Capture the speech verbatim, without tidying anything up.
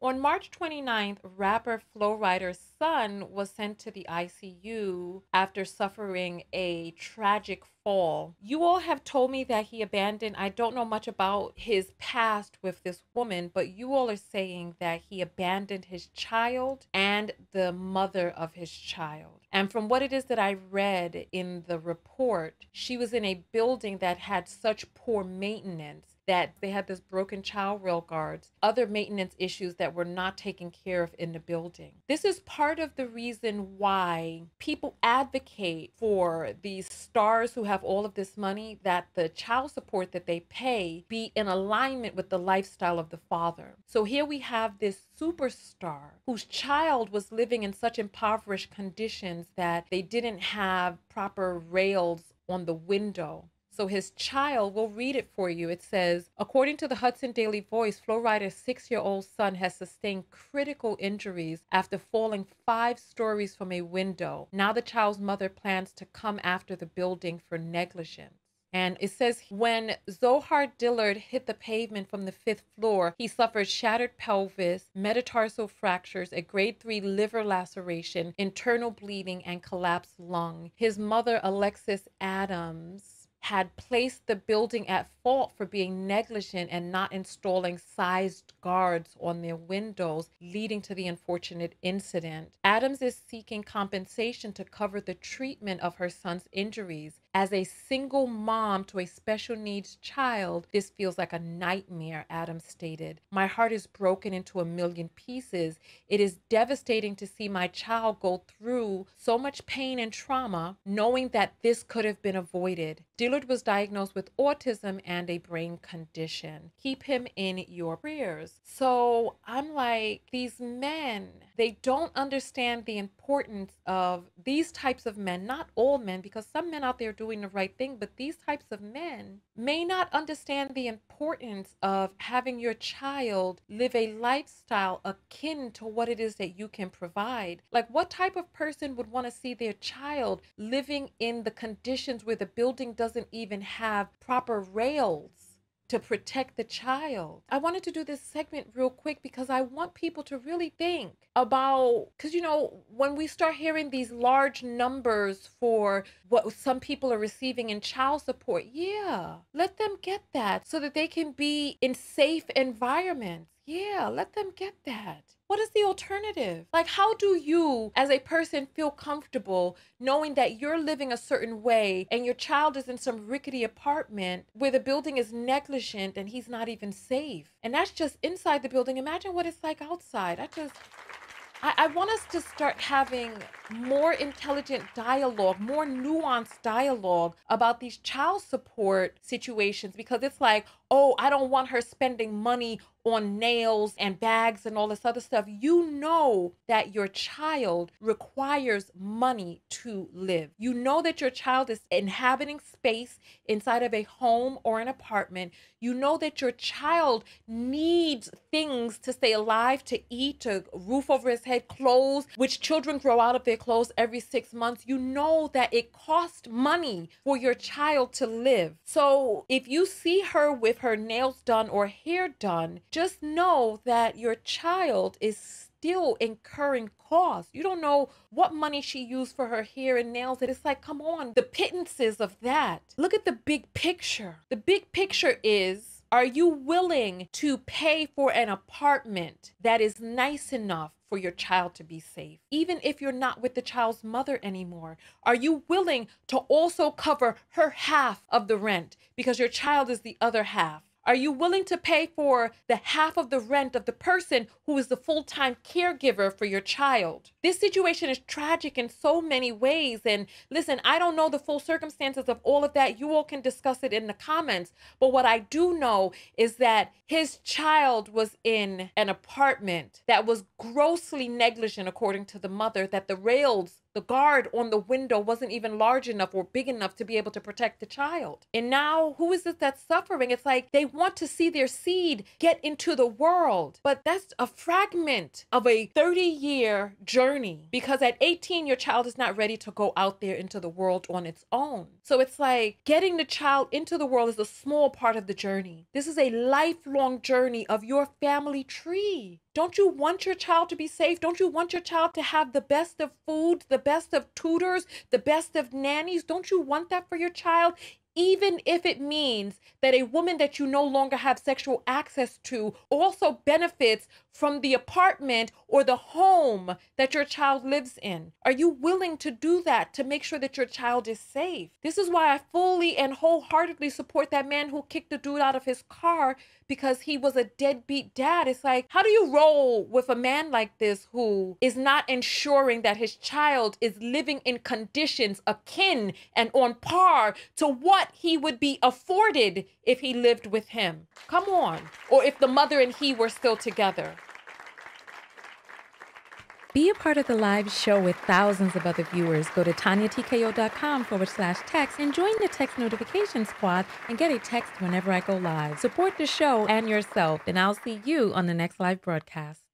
On March twenty-ninth, rapper Flo Rida's son was sent to the I C U after suffering a tragic fall. You all have told me that he abandoned, I don't know much about his past with this woman, but you all are saying that he abandoned his child and the mother of his child. And from what it is that I read in the report, she was in a building that had such poor maintenance that they had this broken child rail guards, other maintenance issues that were not taken care of in the building. This is part of the reason why people advocate for these stars who have all of this money, that the child support that they pay be in alignment with the lifestyle of the father. So here we have this superstar whose child was living in such impoverished conditions that they didn't have proper rails on the window. So his child, we'll read it for you. It says, according to the Hudson Daily Voice, Flo Rida's six-year-old son has sustained critical injuries after falling five stories from a window. Now the child's mother plans to come after the building for negligence. And it says, when Zohar Dillard hit the pavement from the fifth floor, he suffered shattered pelvis, metatarsal fractures, a grade three liver laceration, internal bleeding, and collapsed lung. His mother, Alexis Adams, had placed the building at fault for being negligent and not installing sized guards on their windows, leading to the unfortunate incident. Adams is seeking compensation to cover the treatment of her son's injuries. As a single mom to a special needs child, this feels like a nightmare, Adams stated. My heart is broken into a million pieces. It is devastating to see my child go through so much pain and trauma, knowing that this could have been avoided. Dillard was diagnosed with autism and a brain condition. Keep him in your prayers. So I'm like, these men, they don't understand the importance of these types of men, not all men, because some men out there are doing the right thing, but these types of men may not understand the importance of having your child live a lifestyle akin to what it is that you can provide. Like, what type of person would want to see their child living in the conditions where the building doesn't even have proper rails to protect the child? I wanted to do this segment real quick because I want people to really think about, because, you know, when we start hearing these large numbers for what some people are receiving in child support, yeah, let them get that so that they can be in safe environments. Yeah, let them get that. What is the alternative? Like, how do you as a person feel comfortable knowing that you're living a certain way and your child is in some rickety apartment where the building is negligent and he's not even safe? And that's just inside the building. Imagine what it's like outside. I just... I, I want us to start having more intelligent dialogue, more nuanced dialogue about these child support situations, because it's like, oh, I don't want her spending money on nails and bags and all this other stuff. You know that your child requires money to live. You know that your child is inhabiting space inside of a home or an apartment. You know that your child needs things to stay alive, to eat, a roof over his head, clothes, which children grow out of their clothes every six months. You know that it costs money for your child to live. So if you see her with her nails done or hair done, just know that your child is still incurring costs. You don't know what money she used for her hair and nails. And it's like, come on, the pittances of that. Look at the big picture. The big picture is, are you willing to pay for an apartment that is nice enough for your child to be safe? Even if you're not with the child's mother anymore, are you willing to also cover her half of the rent because your child is the other half? Are you willing to pay for the half of the rent of the person who is the full-time caregiver for your child? This situation is tragic in so many ways. And listen, I don't know the full circumstances of all of that. You all can discuss it in the comments. But what I do know is that his child was in an apartment that was grossly negligent, according to the mother, that the rails, the guard on the window wasn't even large enough or big enough to be able to protect the child. And now who is it that's suffering? It's like they want to see their seed get into the world, but that's a fragment of a thirty year journey, because at eighteen, your child is not ready to go out there into the world on its own. So it's like getting the child into the world is a small part of the journey. This is a lifelong journey of your family tree. Don't you want your child to be safe? Don't you want your child to have the best of food, the best of tutors, the best of nannies? Don't you want that for your child? Even if it means that a woman that you no longer have sexual access to also benefits from the apartment or the home that your child lives in. Are you willing to do that to make sure that your child is safe? This is why I fully and wholeheartedly support that man who kicked the dude out of his car because he was a deadbeat dad. It's like, how do you roll with a man like this who is not ensuring that his child is living in conditions akin and on par to what he would be afforded if he lived with him? Come on. Or if the mother and he were still together. Be a part of the live show with thousands of other viewers. Go to tanyatko.com forward slash text and join the text notification squad and get a text whenever I go live. Support the show and yourself, and I'll see you on the next live broadcast.